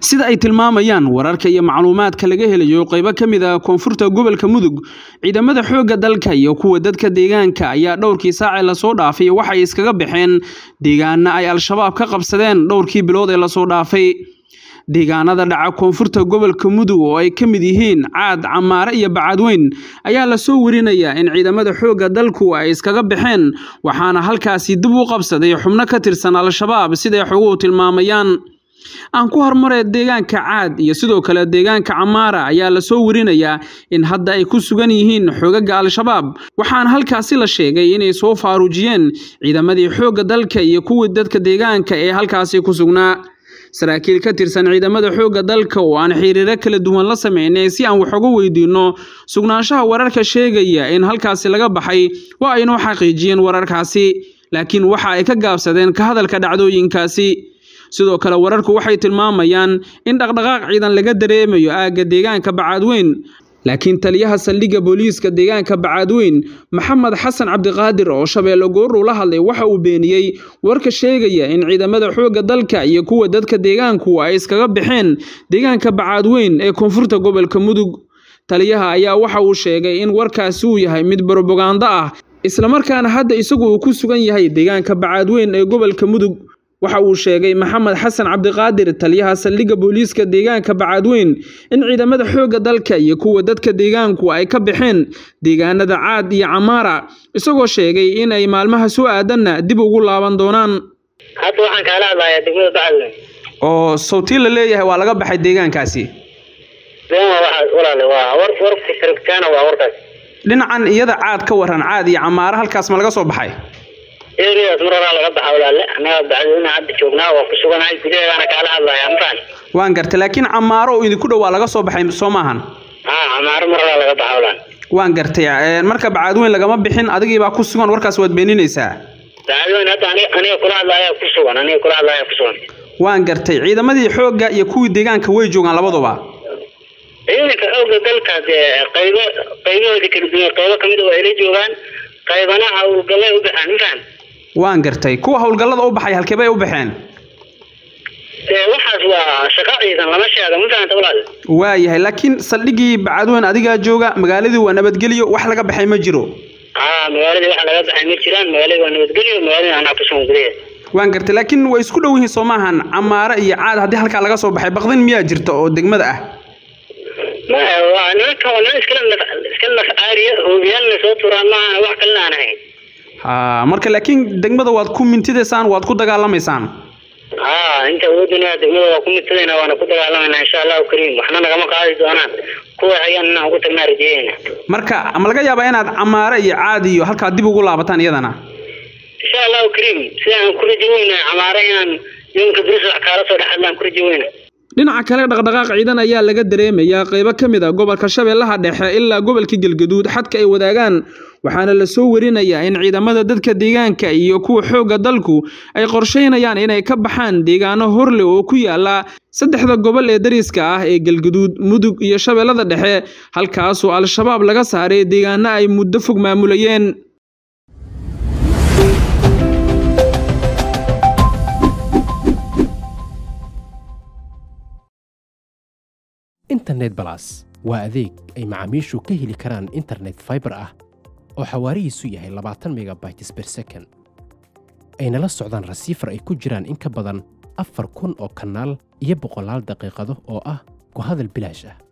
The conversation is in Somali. sida ay tilmaamayaan wararka iyo macluumaadka laga helayo qaybo kamid ah koonfurta gobolka Mudug ciidamada xooga dalka iyo kuwa dadka deegaanka ayaa dhowrkii saac la soo dhaafay waxay iskaga baxeen deegaanada ay al-shabaab ka qabsadeen dhowrkii bilood ee la soo dhaafay deegaanada dhaca koonfurta gobolka Mudug oo ay kamid yihiin Caad Camaare iyo Bacadweyn ayaa la soo warinayaa in ciidamada xooga dalku ay iskaga baxeen waxaana halkaasii dib u qabsaday xubno ka tirsan al-shabaab sida ay ugu tilmaamayaan aan ku hormarey deegaanka Caad iyo sidoo kale deegaanka Camaara ayaa la soo warinayaa in hadda ay ku sugan yihiin xoogaga al-shabaab waxaan halkaasi la sheegay inay soo faarujiyeen ciidamadii xooga dalka iyo kuwa dadka deegaanka ee halkaasi ku sugnaa saraakiil ka tirsan ciidamada xooga dalka oo aan xiriir kala duwan la sameeyay si aan wax uga weydiino sugnaanshaha wararka sheegaya in halkaasi laga baxay waa inuu xaqiijiyeen wararkaasi laakiin waxa ay ka gaabsadeen ka hadalka dhacdooyinkaasi sidoo kale wararku waxay tilmaamayaan in dhaqdhaqaaq ciidan laga dareemayo aaga deegaanka Bacadweyn laakiin taliyaha saldhiga booliiska deegaanka Bacadweyn Maxamed Xasan Cabdiqaadir oo Shabeelle Goor la hadlay waxa uu beeniyay warka sheegaya in ciidamada xooga dalka iyo kuwa dadka deegaanku ay iskaga baxeen deegaanka Bacadweyn ee koonfurta gobolka Mudug taliyaha ayaa waxa uu sheegay in warkaasi uu yahay mid propaganda ah isla markaana hadda isagu uu ku sugan yahay deegaanka Bacadweyn ee gobolka Mudug waxa uu sheegay Maxamed Xasan Cabdiqaadir taliyaha saldhiga booliiska deegaanka Bacadweyn in ciidamada xooga dalka iyo kuwa dadka deegaanku ay ka baxeen deegaanada Caad iyo Camaara isagoo sheegay in ay maalmaha soo aadanna dib ugu laaban doonaan hadda waxaan kala hadlayaa degmada Bacadweyn oo sawti la leeyahay waa laga baxay deegaankaasi dhinacan iyada Caad ka waran Caad iyo Camaara halkaas ma laga soo baxay waan gartay laakiin Camaare oo idinku dhawaa laga soo baxay Soomahan waan gartay marka Bacadweyn lagama bixin adigii baa ku sugan warkaas waad beeninaysaa waan gartay ciidamadii xooga iyo kuwii deegaanka way joogaan labaduba waan gartay kuwa hawlgallada u baxay halkee bay u baxeen waxaas waa shaqo ciidan lama sheego muddaanta walaal waayahay laakiin saldhigii Bacadweyn adiga jooga magaaladii waa nabadgeliyo wax laga baxay ma jiro magaaladii wax laga baxay ma jiraan magaaladii waa nabadgeliyo magaaladii aan ku soo gudbiyay waan gartay laakiin way isku dhow yihiin Soomahan Camaare iyo Caad haddii halka laga soo baxay baqdin miyaa jirta oo degmada ah ma waa kala iskala aariya oo biyana soo turana wax kala aanay marka laakiin degmada waad ku mintideysaan waad ku dagaalamaysan inta wadana degmada waa ku mintidayna waana ku dagaalamayna insha Allah kariim waxna naga ma qaadi doonaan kuwa ayana ugu tagna rajeeyna marka ama laga yaabaa inaad Camaare iyo Caad iyo halka dib ugu laabataan iyadana insha Allah kariim sidaan ku rajeeyna Camaare inaan yinka biriis wax kala soo dhaxlaan ku rajeeyna dhinaca kale dhaqdhaqaaq ciidan ayaa laga dareemayaa qaybo kamid ah gobolka Shabeellaha Dhexe ilaa gobolka Galgaduud xadka ay wadaagaan waxaana la soo warinayaa in ciidamada dadka deegaanka iyo kuwa xooga dalku ay qorsheynayaan inay ka baxaan deegaano horle oo ku yaala saddexda gobol ee dariska ah ee Galgaduud Mudug iyo Shabeellada Dhexe halkaas oo al-shabaab laga saaray deegaano ay muddo fog maamulayeen إنترنت بلاس وأذيك أي معاميشو كهلي كران إنترنت فايبر أو حواري سوية هي 14 ميجا بايتس بير سكن أين لا السعودان رسيفر أي كجران إنك بدن أفر كون أو كنال يبقى لال دقيقة أو كهذا البلاجة